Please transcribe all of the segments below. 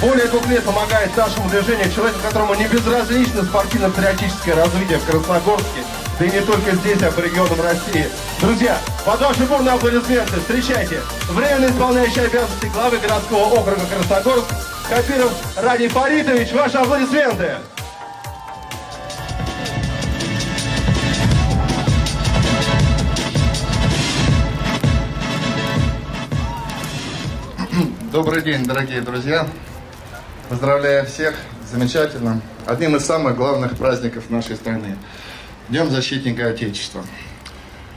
Более 2 лет помогает нашему движению человека, которому не безразлично спортивно-патриотическое развитие в Красногорске, да и не только здесь, а по регионам России. Друзья, под ваши бурные аплодисменты встречайте временно исполняющий обязанности главы городского округа Красногорск Хабиров Радий Фаритович. Ваши аплодисменты! Добрый день, дорогие друзья! Поздравляю всех с замечательным, одним из самых главных праздников нашей страны – Днем Защитника Отечества.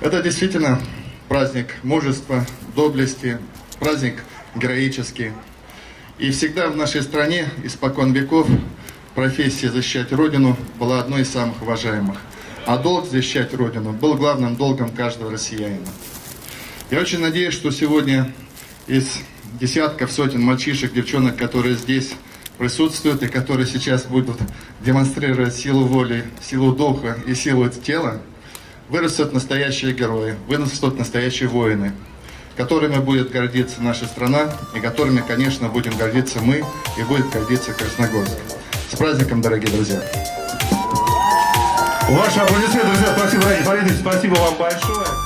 Это действительно праздник мужества, доблести, праздник героический. И всегда в нашей стране, испокон веков, профессия защищать Родину была одной из самых уважаемых. А долг защищать Родину был главным долгом каждого россиянина. Я очень надеюсь, что сегодня из десятков, сотен мальчишек, девчонок, которые здесь присутствуют и которые сейчас будут демонстрировать силу воли, силу духа и силу тела, вырастут настоящие герои, вырастут настоящие воины, которыми будет гордиться наша страна и которыми, конечно, будем гордиться мы и будет гордиться Красногорск. С праздником, дорогие друзья! Ваши аплодисменты, друзья, спасибо, Радий Фаритович, спасибо вам большое!